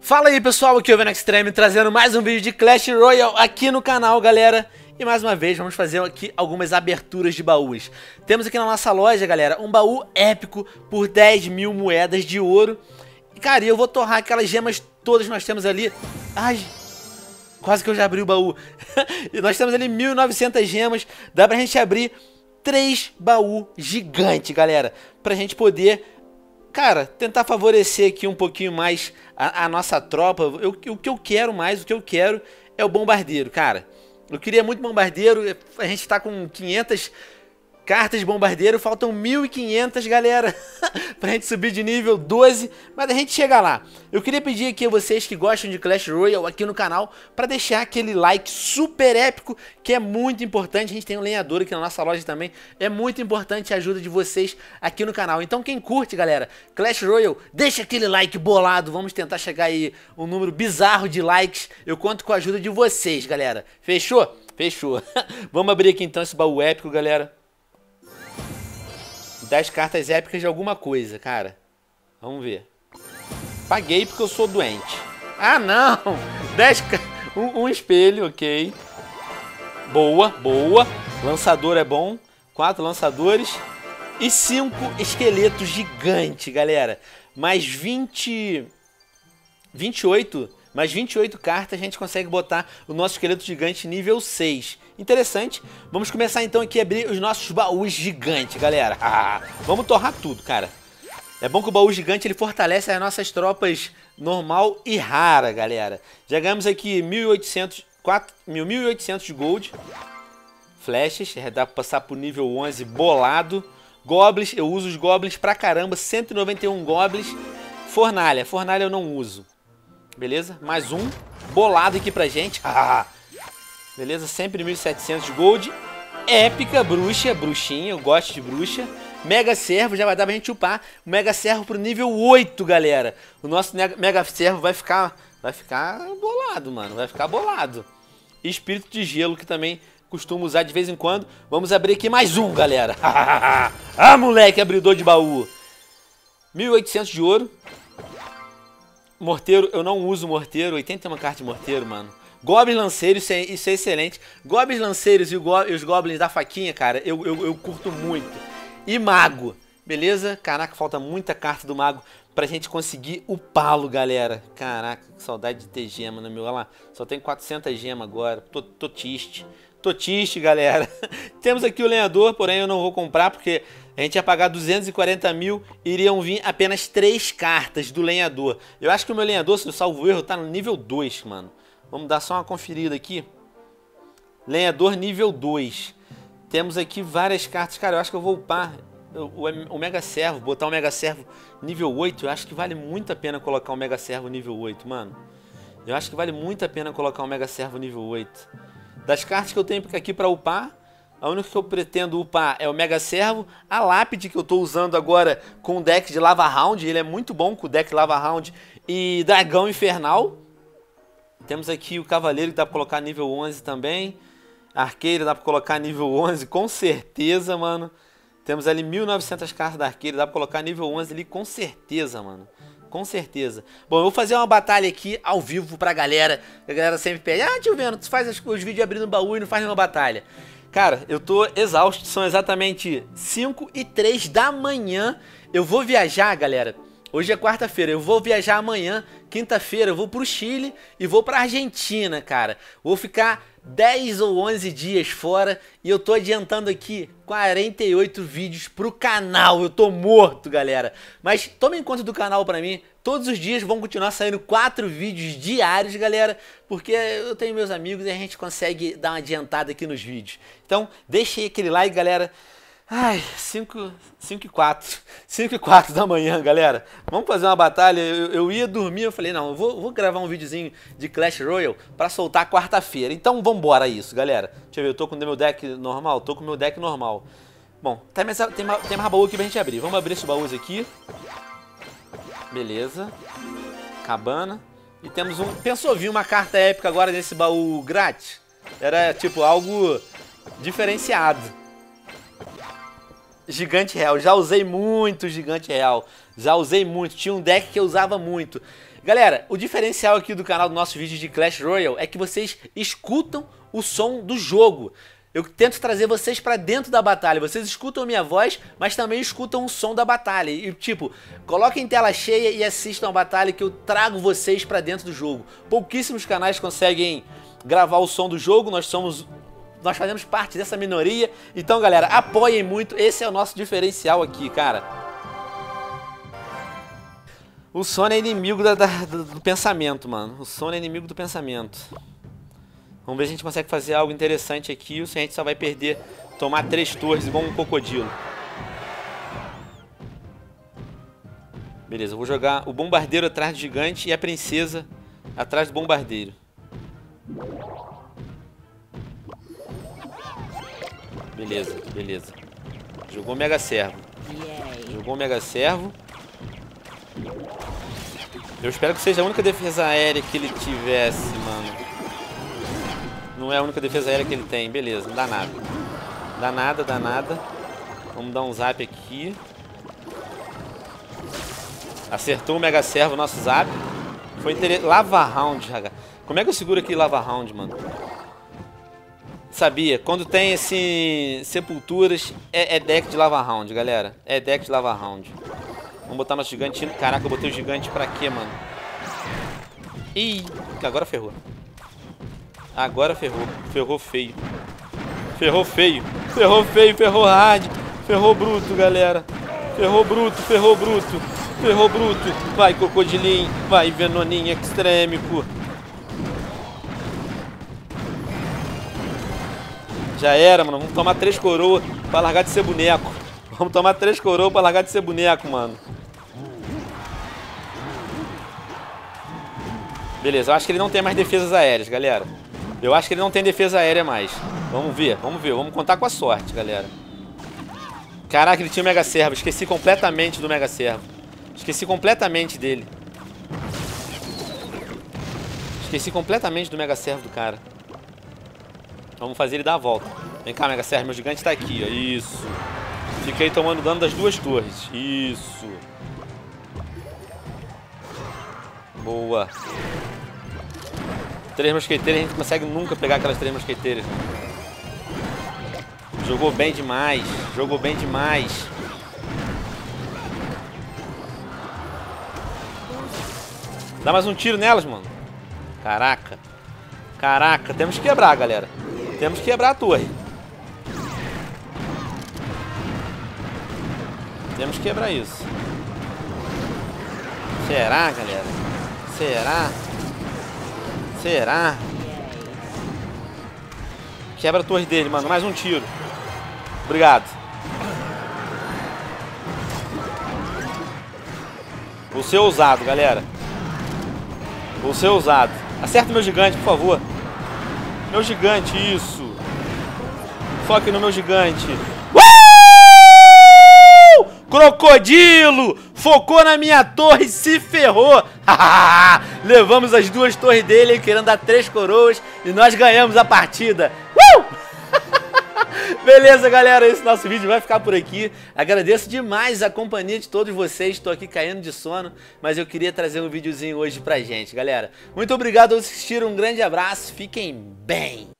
Fala aí pessoal, aqui é o Veno Xtreme trazendo mais um vídeo de Clash Royale aqui no canal, galera. E mais uma vez vamos fazer aqui algumas aberturas de baús. Temos aqui na nossa loja, galera, um baú épico por 10 mil moedas de ouro. E cara, eu vou torrar aquelas gemas todas que nós temos ali. Ai, quase que eu já abri o baú. E nós temos ali 1900 gemas, dá pra gente abrir 3 baús gigantes, galera. Pra gente poder... Cara, tentar favorecer aqui um pouquinho mais a nossa tropa. O que eu quero mais, o que eu quero é o bombardeiro, cara. Eu queria muito bombardeiro, a gente tá com 500 cartas de bombardeiro, faltam 1500, galera, pra gente subir de nível 12, mas a gente chega lá. Eu queria pedir aqui a vocês que gostam de Clash Royale aqui no canal, pra deixar aquele like super épico, que é muito importante. A gente tem um lenhador aqui na nossa loja também, é muito importante a ajuda de vocês aqui no canal. Então quem curte, galera, Clash Royale, deixa aquele like bolado, vamos tentar chegar aí um número bizarro de likes, eu conto com a ajuda de vocês, galera. Fechou? Fechou. Vamos abrir aqui então esse baú épico, galera. Das cartas épicas de alguma coisa, cara. Vamos ver. Paguei porque eu sou doente. Ah, não! 10 um espelho, ok. Boa, boa. Lançador é bom. 4 lançadores. E 5 esqueletos gigantes, galera. Mais 28... Mais 28 cartas a gente consegue botar o nosso esqueleto gigante nível 6. Interessante. Vamos começar então aqui a abrir os nossos baús gigantes, galera. Ah, vamos torrar tudo, cara. É bom que o baú gigante ele fortalece as nossas tropas normal e rara, galera. Já ganhamos aqui 1.800 de gold. Flechas, dá pra passar pro nível 11 bolado. Goblins, eu uso os goblins pra caramba, 191 goblins. Fornalha, fornalha eu não uso. Beleza? Mais um bolado aqui pra gente. Ah, beleza? Sempre 1.700 de gold. Épica, bruxa, bruxinha. Eu gosto de bruxa. Mega servo, já vai dar pra gente upar o mega servo pro nível 8, galera. O nosso mega servo vai ficar bolado, mano. Vai ficar bolado. Espírito de gelo, que também costumo usar de vez em quando. Vamos abrir aqui mais um, galera. Ah, moleque, abridor de baú. 1.800 de ouro. Morteiro, eu não uso morteiro, 81 cartas de morteiro, mano. Goblins lanceiros, isso é excelente. Goblins lanceiros e os goblins da faquinha, cara, eu curto muito. E mago, beleza? Caraca, falta muita carta do mago pra gente conseguir upá-lo, galera. Caraca, que saudade de ter gema, né, meu? Olha lá, só tem 400 gemas agora, tô triste. Tô triste, galera. Temos aqui o lenhador, porém eu não vou comprar porque a gente ia pagar 240 mil e iriam vir apenas 3 cartas do lenhador. Eu acho que o meu lenhador, se eu salvo erro, tá no nível 2, mano. Vamos dar só uma conferida aqui. Lenhador nível 2. Temos aqui várias cartas. Cara, eu acho que eu vou upar o Mega Servo, botar o Mega Servo nível 8. Eu acho que vale muito a pena colocar o Mega Servo nível 8, mano. Eu acho que vale muito a pena colocar o Mega Servo nível 8. Das cartas que eu tenho aqui pra upar, a única que eu pretendo upar é o Mega Servo. A lápide que eu tô usando agora com o deck de Lava Round, ele é muito bom com o deck Lava Round e Dragão Infernal. Temos aqui o Cavaleiro que dá pra colocar nível 11 também. Arqueiro dá pra colocar nível 11, com certeza, mano. Temos ali 1900 cartas da Arqueiro, dá pra colocar nível 11 ali, com certeza, mano. Com certeza. Bom, eu vou fazer uma batalha aqui ao vivo pra galera. A galera sempre pede, ah, tio Veno, tu faz os vídeos abrindo baú e não faz nenhuma batalha. Cara, eu tô exausto, são exatamente 5h03 da manhã. Eu vou viajar, galera. Hoje é quarta-feira, eu vou viajar amanhã. Quinta-feira eu vou pro Chile e vou pra Argentina, cara. Vou ficar 10 ou 11 dias fora e eu tô adiantando aqui 48 vídeos pro canal. Eu tô morto, galera. Mas tomem conta do canal pra mim. Todos os dias vão continuar saindo 4 vídeos diários, galera. Porque eu tenho meus amigos e a gente consegue dar uma adiantada aqui nos vídeos. Então, deixa aí aquele like, galera. Ai, 5 e 4 da manhã, galera. Vamos fazer uma batalha. Eu ia dormir, eu falei, não, eu vou gravar um videozinho de Clash Royale pra soltar quarta-feira. Então vambora isso, galera. Deixa eu ver, eu tô com o meu deck normal? Tô com o meu deck normal. Bom, tem mais baú aqui pra gente abrir. Vamos abrir esses baús aqui. Beleza. Cabana. E temos um... Pensou vir uma carta épica agora nesse baú grátis? Era tipo algo diferenciado. Gigante real, já usei muito gigante real. Já usei muito, tinha um deck que eu usava muito. Galera, o diferencial aqui do canal do nosso vídeo de Clash Royale é que vocês escutam o som do jogo. Eu tento trazer vocês pra dentro da batalha. Vocês escutam minha voz, mas também escutam o som da batalha. E tipo, coloquem tela cheia e assistam a batalha que eu trago vocês pra dentro do jogo. Pouquíssimos canais conseguem gravar o som do jogo, nós fazemos parte dessa minoria. Então galera, apoiem muito, esse é o nosso diferencial aqui, cara. O sono é inimigo do pensamento, mano. O sono é inimigo do pensamento. Vamos ver se a gente consegue fazer algo interessante aqui, ou se a gente só vai perder, tomar 3 torres igual um crocodilo. Beleza, eu vou jogar o bombardeiro atrás do gigante e a princesa atrás do bombardeiro. Beleza, beleza. Jogou o mega servo. Jogou o mega servo. Eu espero que seja a única defesa aérea que ele tivesse, mano. Não é a única defesa aérea que ele tem. Beleza, não dá nada. Dá nada, dá nada. Vamos dar um zap aqui. Acertou o mega servo, nosso zap. Foi interessante. Lava round, H. Como é que eu seguro aqui lava round, mano? Sabia. Quando tem, assim, sepulturas, é deck de lava round, galera. É deck de lava round. Vamos botar nosso gigante. Caraca, eu botei o gigante pra quê, mano? Ih, agora ferrou. Agora ferrou. Ferrou feio. Ferrou feio. Ferrou feio. Ferrou hard. Ferrou bruto, galera. Ferrou bruto. Ferrou bruto. Ferrou bruto. Vai, crocodilinho. Vai, Venoninho Xtreme, pô. Já era, mano. Vamos tomar 3 coroas pra largar de ser boneco. Vamos tomar 3 coroas pra largar de ser boneco, mano. Beleza. Eu acho que ele não tem mais defesas aéreas, galera. Eu acho que ele não tem defesa aérea mais. Vamos ver, vamos ver. Vamos contar com a sorte, galera. Caraca, ele tinha o mega servo. Esqueci completamente do mega servo. Esqueci completamente dele. Esqueci completamente do mega servo do cara. Vamos fazer ele dar a volta. Vem cá, mega servo. Meu gigante tá aqui, ó. Isso. Fiquei tomando dano das 2 torres. Isso. Boa. 3 mosqueteiras, a gente não consegue nunca pegar aquelas 3 mosqueteiras. Jogou bem demais. Jogou bem demais. Dá mais um tiro nelas, mano. Caraca. Caraca, temos que quebrar, galera. Temos que quebrar a torre. Temos que quebrar isso. Será, galera? Será? Será? Quebra a torre dele, mano. Mais um tiro. Obrigado. Vou ser ousado, galera. Vou ser ousado. Acerta o meu gigante, por favor. Meu gigante, isso. Foque no meu gigante. Crocodilo! Focou na minha torre e se ferrou! Levamos as 2 torres dele, querendo dar 3 coroas e nós ganhamos a partida! Beleza, galera, esse nosso vídeo vai ficar por aqui. Agradeço demais a companhia de todos vocês. Estou aqui caindo de sono, mas eu queria trazer um videozinho hoje pra gente, galera. Muito obrigado por assistir, um grande abraço, fiquem bem!